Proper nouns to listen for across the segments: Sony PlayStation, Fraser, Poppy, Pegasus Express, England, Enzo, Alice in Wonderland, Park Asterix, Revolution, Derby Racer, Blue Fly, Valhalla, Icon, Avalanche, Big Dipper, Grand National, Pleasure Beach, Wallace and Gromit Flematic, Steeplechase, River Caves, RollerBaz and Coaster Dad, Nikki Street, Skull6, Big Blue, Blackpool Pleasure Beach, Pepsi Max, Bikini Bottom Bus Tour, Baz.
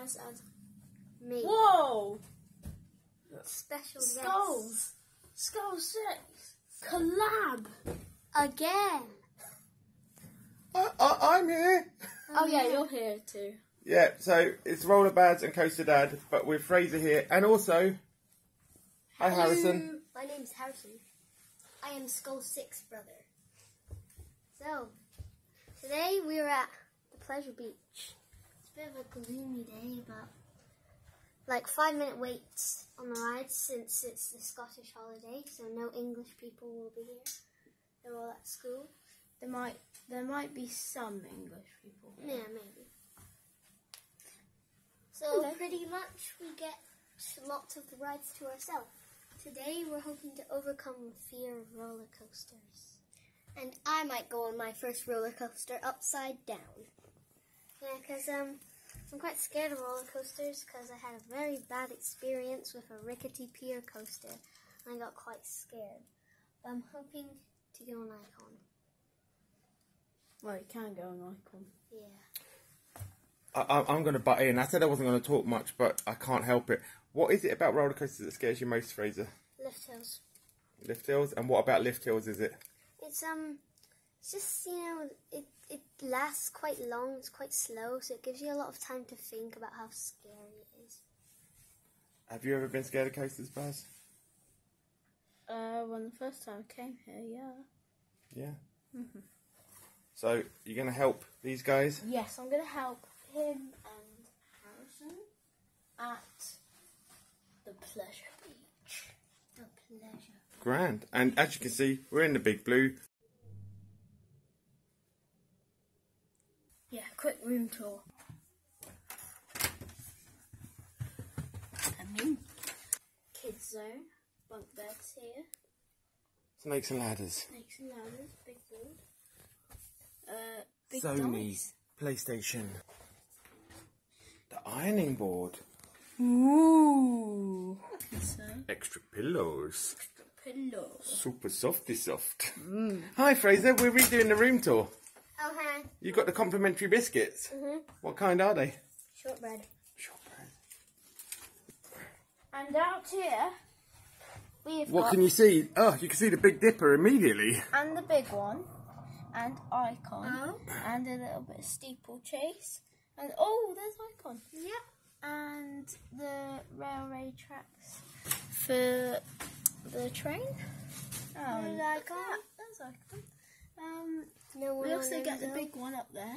Alice as me. Whoa! Special Skulls. Guest. Skull6. Collab. Again. I'm here. Oh yeah, you're here too. Yeah, so it's RollerBaz and Coaster Dad, but with Fraser here, and also, hi Harrison. My name's Harrison. I am Skull6's brother. So, today we're at the Pleasure Beach. It's a bit of a gloomy day, but like 5-minute waits on the rides since it's the Scottish holiday, so no English people will be here. They're all at school. There might be some English people here. Yeah, maybe. So pretty much we get lots of the rides to ourselves. Today we're hoping to overcome the fear of roller coasters. And I might go on my first roller coaster upside down. Yeah, because I'm quite scared of roller coasters because I had a very bad experience with a rickety pier coaster. And I got quite scared. But I'm hoping to go on Icon. Well, you can go on Icon. Yeah. I'm going to butt in. I said I wasn't going to talk much, but I can't help it. What is it about roller coasters that scares you most, Fraser? Lift hills. Lift hills? And what about lift hills is it? It's just, you know, it lasts quite long, it's quite slow, so it gives you a lot of time to think about how scary it is. Have you ever been scared of coasters, Baz? When the first time I came here, yeah. Yeah? Mm-hmm. So, you're going to help these guys? Yes, I'm going to help him and Harrison at the Pleasure Beach. The Pleasure. Grand. And as you can see, we're in the Big Blue. Yeah, quick room tour. I mean, kids zone, bunk beds here. Snakes and ladders. Snakes and ladders, big board. Big Sony, PlayStation. The ironing board. Ooh. So. Extra pillows. Hello. Super softy-soft. Mm. Hi Fraser, we're redoing the room tour. Oh, hi. You got the complimentary biscuits. Mm-hmm. What kind are they? Shortbread. Shortbread. And out here, we've got... What can you see? Oh, you can see the Big Dipper immediately. And the big one. And Icon. Oh. And a little bit of Steeplechase. And oh, there's Icon. Yep. And the railway tracks for... the train. Oh, like that. That's Icon. No one we also get the big one up there.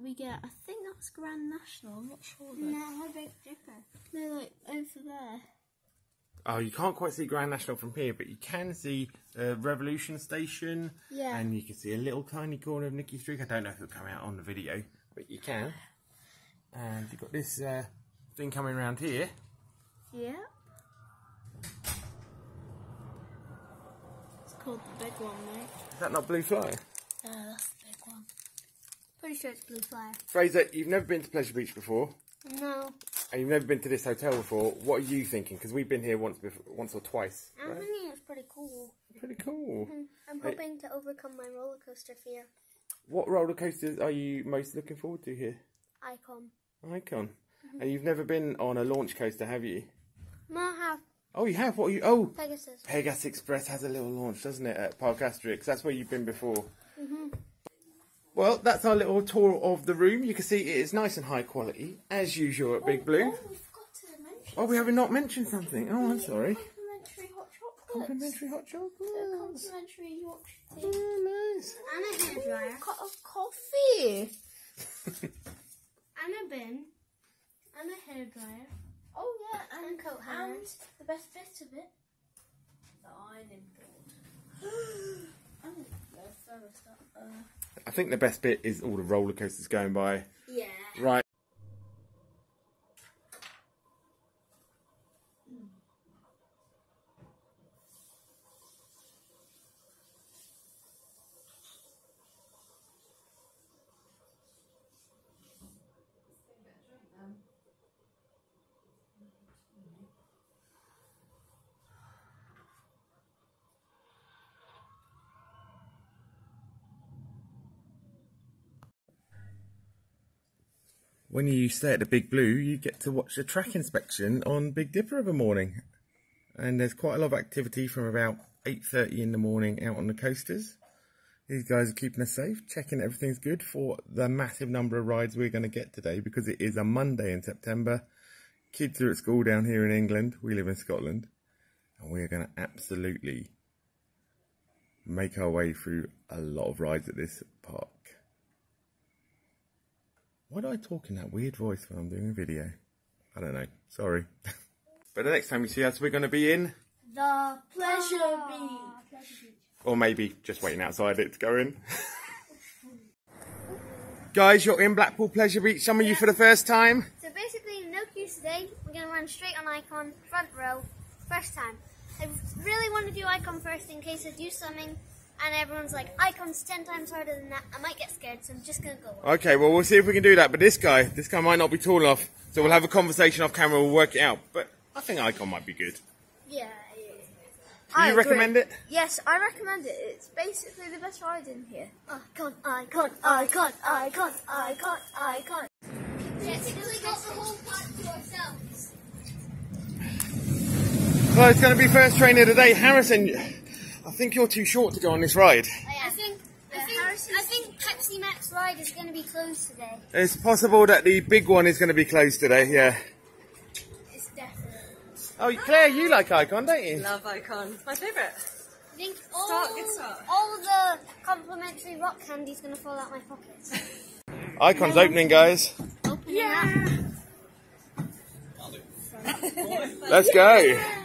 We get, I think that's Grand National. I'm not sure. Though. No, Big Dipper. No, like over there. Oh, you can't quite see Grand National from here, but you can see Revolution Station. Yeah. And you can see a little tiny corner of Nikki Street. I don't know if it'll come out on the video, but you can. And you've got this thing coming around here. Yeah. It's called the big one, mate. Is that not Blue Fly? No, that's the big one. Pretty sure it's Blue Fly. Fraser, you've never been to Pleasure Beach before. No. And you've never been to this hotel before. What are you thinking? Because we've been here once or twice. I'm thinking it's pretty cool. Pretty cool. Mm-hmm. I'm hoping to overcome my roller coaster fear. What roller coasters are you most looking forward to here? Icon. Icon. Mm-hmm. And you've never been on a launch coaster, have you? No, I have. Oh, you have? What are you? Oh, Pegasus. Pegasus Express has a little launch, doesn't it, at Park Asterix? That's where you've been before. Mm-hmm. Well, that's our little tour of the room. You can see it is nice and high quality, as usual at Big Blue. Oh, we've got to mention. Oh, we have not mentioned something. Oh, I'm sorry. Complimentary hot chocolates. Complimentary hot chocolates. Complimentary Yorkshire tea. Oh, nice. And a hairdryer. A cup of coffee. And a bin. And a hairdryer. Oh yeah, and coat hanger. And the best bit of it, the ironing board. I think the best bit is all the roller coasters going by. Yeah. Right. when you stay at the Big Blue, you get to watch a track inspection on Big Dipper of a morning. And there's quite a lot of activity from about 8:30 in the morning out on the coasters. These guys are keeping us safe, checking everything's good for the massive number of rides we're going to get today, because it is a Monday in September. Kids are at school down here in England. We live in Scotland. And we are going to absolutely make our way through a lot of rides at this park. Why do I talk in that weird voice when I'm doing a video? I don't know. Sorry. But the next time you see us, we're going to be in the Pleasure Beach. Or maybe just waiting outside it to go in. Guys, you're in Blackpool Pleasure Beach. Some of you for the first time. So basically, no queues today. We're going to run straight on Icon, front row, first time. I really want to do Icon first in case I do something and everyone's like, Icon's 10 times harder than that. I might get scared, so I'm just going to go on. Okay, well, we'll see if we can do that. But this guy might not be tall enough. So we'll have a conversation off camera. We'll work it out. But I think Icon might be good. Yeah. Do you recommend it? Yes, I recommend it. It's basically the best ride in here. Icon, Icon, Icon, Icon, Icon, Icon. Basically got the whole park to ourselves. Well, it's going to be first train here today. Harrison, I think you're too short to go on this ride. I think Pepsi Max ride is going to be closed today. It's possible that the big one is going to be closed today, yeah. Oh, Claire, you like Icon, don't you? Love Icon. My favourite. I think all the complimentary rock candy's going to fall out my pockets. Icon's opening, guys. Opening Let's go. Yeah.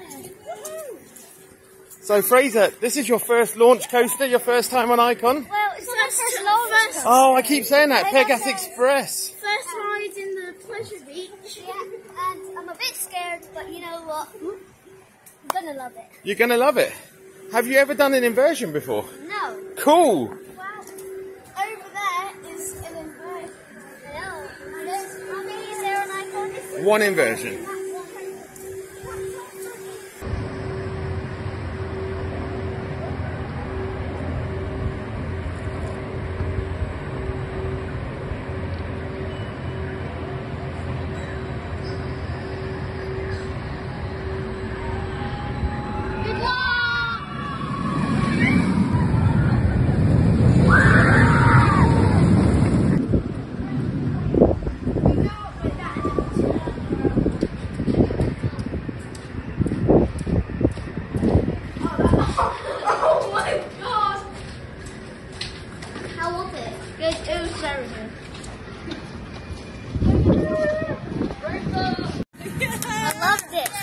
So, Fraser, this is your first launch coaster, your first time on Icon? Well, it's my first launch coaster. Oh, I keep saying that. Pegasus Express. First ride in the Pleasure Beach. Yeah. And I'm a bit scared, but you know what? I'm going to love it. You're going to love it. Have you ever done an inversion before? No. Cool. Wow. Over there is an inversion. Hello. How many is there on Icon? One inversion.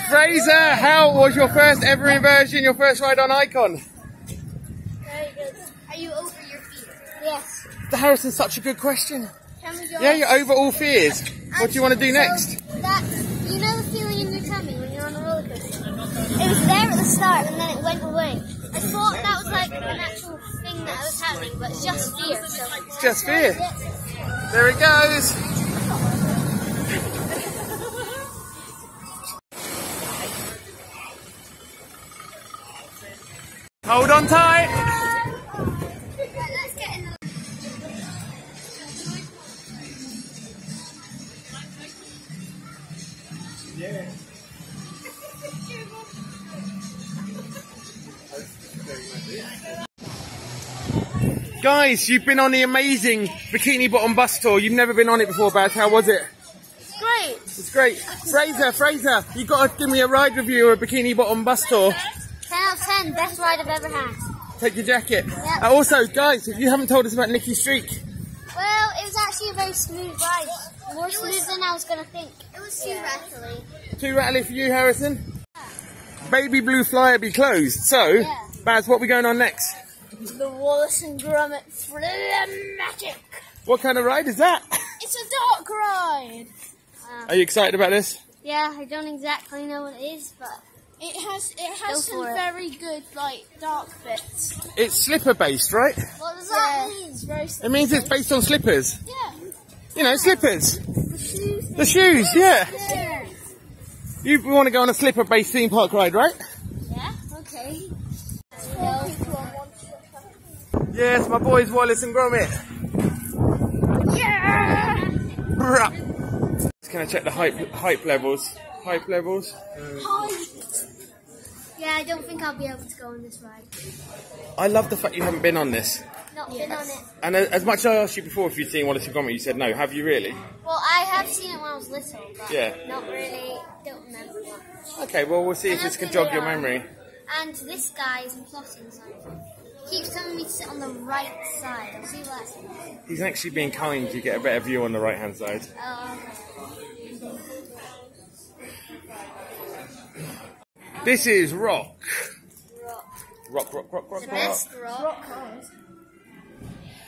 Fraser, how was your first ever inversion, your first ride on Icon? Very good. Are you over your fears? Yes. Harrison's such a good question. Yeah, you're over all fears. What do you want to do next? You know the feeling in your tummy when you're on a roller coaster? It was there at the start and then it went away. I thought that was like an actual thing that I was having, but it's just fear. So it's just fear. There it goes. Hold on tight. Yeah. Guys, you've been on the amazing Bikini Bottom Bus Tour. You've never been on it before, Baz. How was it? It's great. It's great. Fraser, you got to give me a ride review of Bikini Bottom Bus Tour. 10 out of 10, best ride I've ever had. Take your jacket. Yep. Also, guys, if you haven't told us about Nikki Street. Well, it was actually a very smooth ride. More smooth than I was going to think. It was too rattly. Too rattly for you, Harrison? Yeah. Baby Blue Fly will be closed. So, Baz, what are we going on next? The Wallace and Gromit Flematic. What kind of ride is that? It's a dark ride. Are you excited about this? Yeah, I don't exactly know what it is, but... It has some very good, like, dark bits. It's slipper-based, right? What does that mean? It's very slippery. It means it's based on slippers. Yeah. You know, slippers. The shoes. The shoes, yeah. You want to go on a slipper-based theme park ride, right? Yeah, okay. Yes, my boys Wallace and Gromit. Yeah! Can I check the hype levels? Hype levels? Yeah, I don't think I'll be able to go on this ride. I love the fact you haven't been on this. Not been on it. And as much as I asked you before if you'd seen Wallace and Gromit, you said no. Have you really? Well, I have seen it when I was little, but not really, don't remember much. Okay, well, we'll see if this can jog your memory. And this guy is plotting something. He keeps telling me to sit on the right side. I'll see what that is. He's actually being kind. You get a better view on the right-hand side. Oh, okay. This is rock. Rock. The best rock.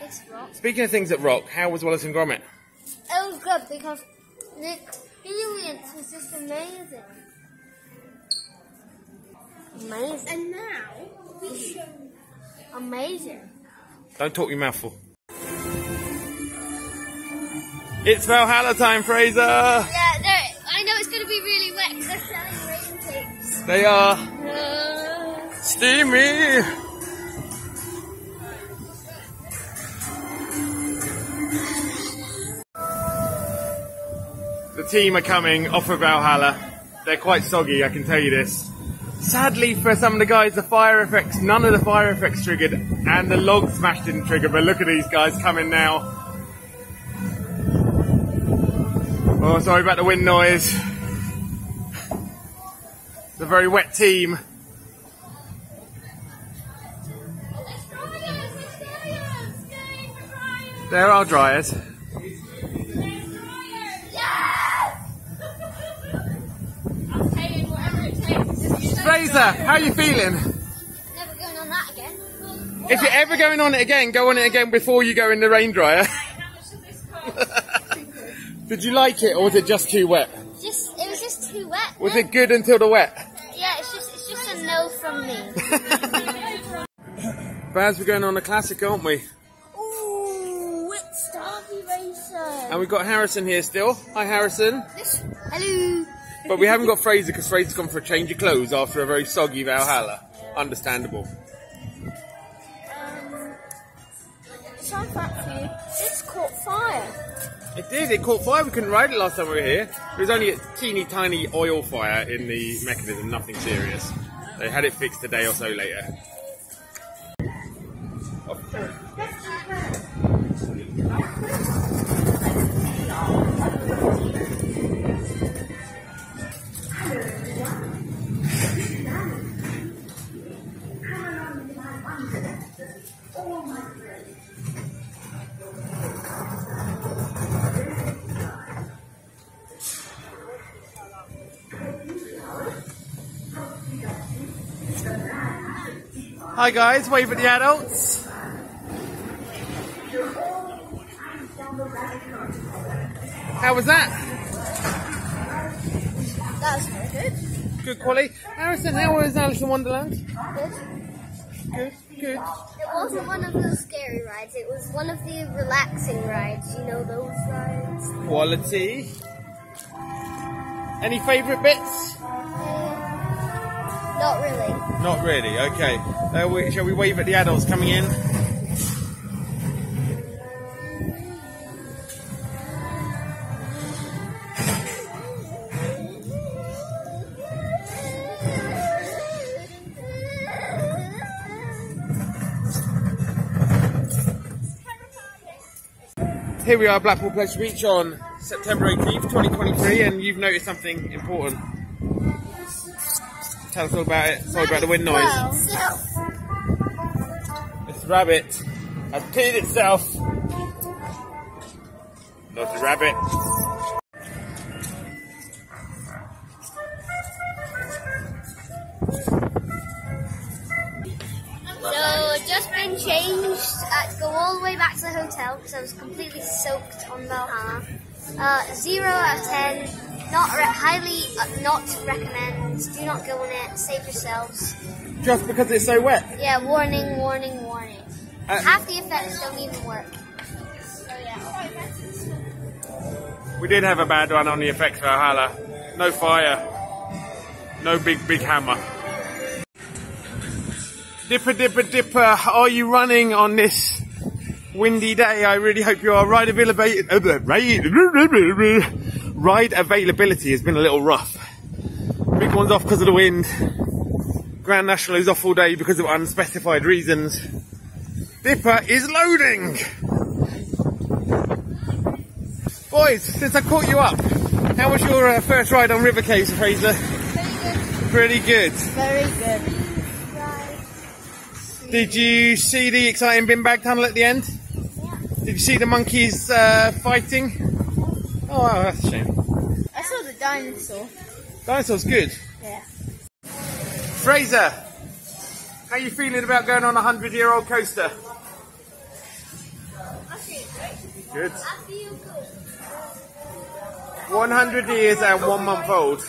This rock. Speaking of things that rock, how was Wallace and Gromit? It was good because the experience was just amazing. Amazing. And now we show you. Amazing. Don't talk your mouthful. It's Valhalla time, Fraser. Yeah, no, I know it's going to be really wet because they're selling rain things. They are steamy. The team are coming off of Valhalla. They're quite soggy, I can tell you this. Sadly for some of the guys, the fire effects, none of the fire effects triggered and the log smash didn't trigger, but look at these guys coming now. Oh, sorry about the wind noise. It's a very wet team. There are dryers. Fraser, how are you feeling? Never going on that again. If you're ever going on it again, go on it again before you go in the rain dryer. Did you like it, or was it just too wet? It was just too wet. Was it good until the wet? Yeah, it's just a no from me. Baz, we're going on a classic, aren't we? Ooh, it's Derby Racer. And we've got Harrison here still. Hi, Harrison. Hello. But we haven't got Fraser because Fraser's gone for a change of clothes after a very soggy Valhalla. Understandable. Fun fact for you, this caught fire. It did, it caught fire. We couldn't ride it last time we were here. It was only a teeny tiny oil fire in the mechanism, nothing serious. They had it fixed a day or so later. Hi guys, wave at the adults. How was that? That was very good. Good quality. Harrison, how was Alice in Wonderland? Good. It wasn't one of those scary rides, it was one of the relaxing rides, you know those rides. Quality. Any favourite bits? Not really. Not really, okay. Shall we wave at the adults coming in? Here we are, Blackpool Pleasure Beach on September 18th, 2023, and you've noticed something important. Tell us all about it. Sorry about the wind noise. This rabbit has peed itself. Not the rabbit. So I've just been changed. I had to go all the way back to the hotel because I was completely soaked on Valhalla. 0 out of 10. Highly not recommend. Do not go on it. Save yourselves. Just because it's so wet? Yeah, warning. Half the effects don't even work. So yeah. We did have a bad one on the effects Valhalla. No fire. No big hammer. Dipper, are you running on this windy day? I really hope you are. Ride availability. Ride availability has been a little rough. Big one's off because of the wind. Grand National is off all day because of unspecified reasons. Dipper is loading! Boys, since I caught you up, how was your first ride on River Caves, Fraser? Pretty good. Very good. Did you see the exciting bin bag tunnel at the end? Yeah. Did you see the monkeys fighting? Oh, wow, that's a shame. I saw the dinosaur. Dinosaur's good? Yeah. Fraser, how are you feeling about going on a 100-year-old coaster? I feel good. Good. I feel good. 100 years and 1 month old.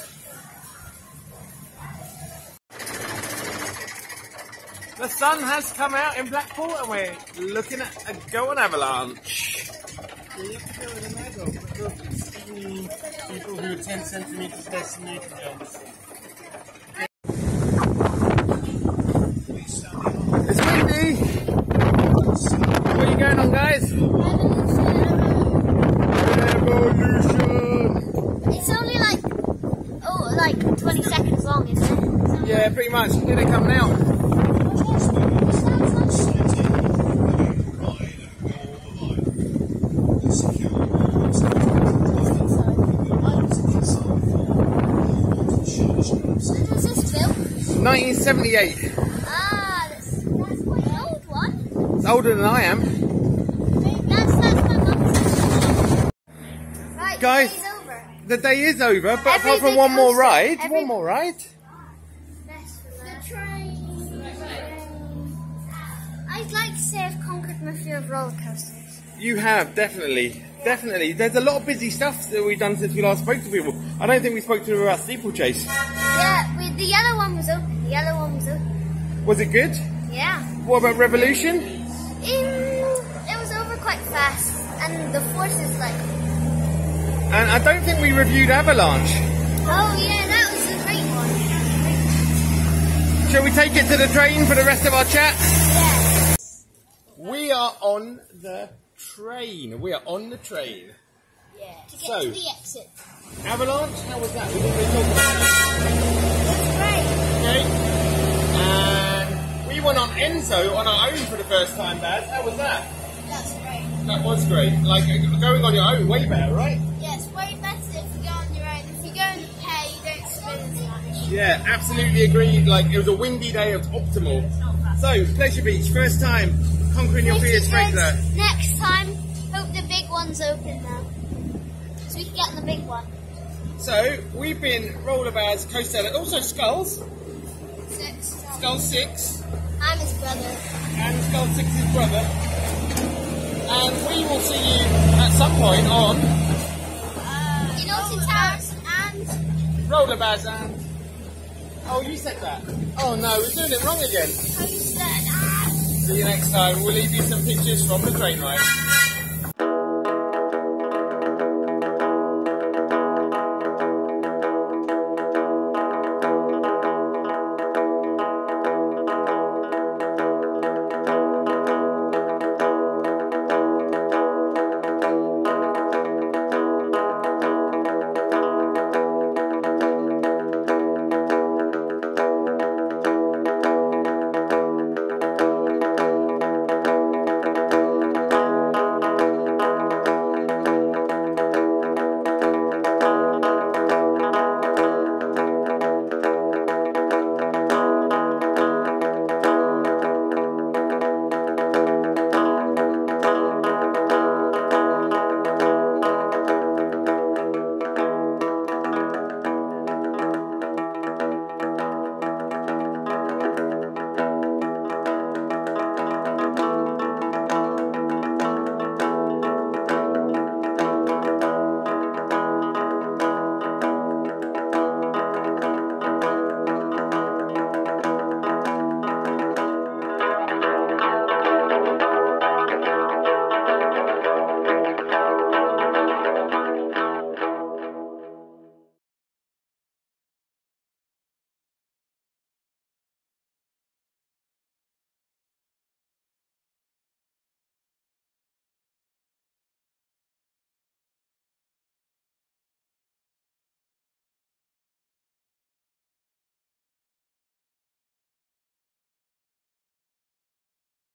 The sun has come out in Blackpool and we're looking at a go on avalanche. People who are 10 centimetres less than you can go. It's windy. What are you going on, guys? Revolution. It's only like 20 seconds long, isn't it? Yeah, pretty much. Here they come now. Ah, that's quite an old one. It's older than I am. That's my mum's. Right, guys, the day is over. The day is over, but apart from one more ride, The train. I'd like to say I've conquered my fear of roller coasters. You have, definitely. Definitely. There's a lot of busy stuff that we've done since we last spoke to people. I don't think we spoke to them about Steeplechase. Yeah, the yellow one was open. The yellow one was up. Was it good? Yeah. What about Revolution? It was over quite fast, and the force is like... And I don't think we reviewed Avalanche. Oh yeah, that was a great one. Shall we take it to the train for the rest of our chat? Yeah. We are on the train. We are on the train. Yeah. To get to the exit. Avalanche, how was that? We didn't really talk about it. That's great. Okay. And we went on Enzo on our own for the first time, Dad. How was that? That's great. That was great. Like, going on your own, way better, right? Yeah, it's way better if you go on your own. If you go in the pair, you don't spend as much. Yeah, absolutely agreed. Like, it was a windy day, it was optimal. So, Pleasure Beach, first time, conquering your fears, Fraser. Next time, hope the big one's open now, so we can get on the big one. So, we've been RollerBaz, Coaster Dad, also Skull6. Skull6. I'm his brother. And Skull6 is his brother. And we will see you at some point on... Naughty Towers and... RollerBaz and... Oh, you said that. Oh no, we're doing it wrong again. Oh, you said that. See you next time. We'll leave you some pictures from the train ride.